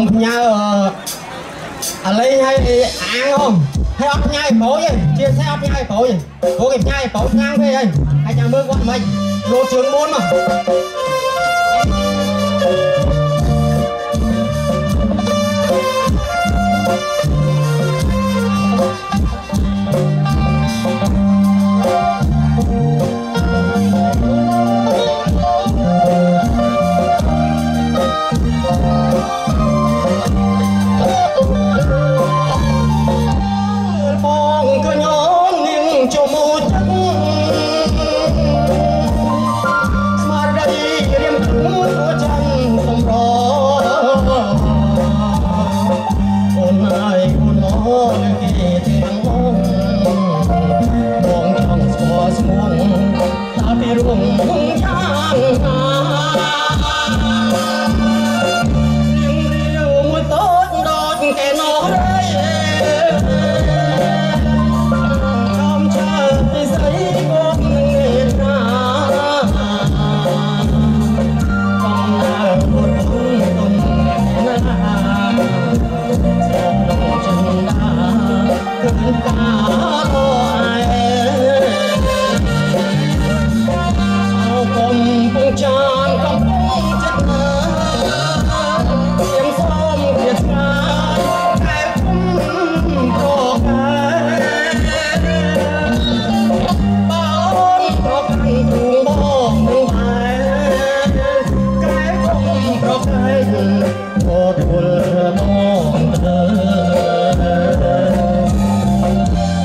ông nhà ở lấy hay ăn không? Hay ấp nhai bố vậy? Chia sẻ ấp nhai bố vậy? Bố kịp nhai bố ngang về anh. Anh nhà mưa quạt mình. Lô trường 4 mà. Hãy subscribe cho kênh Ghiền Mì Gõ để không bỏ lỡ những video hấp dẫn.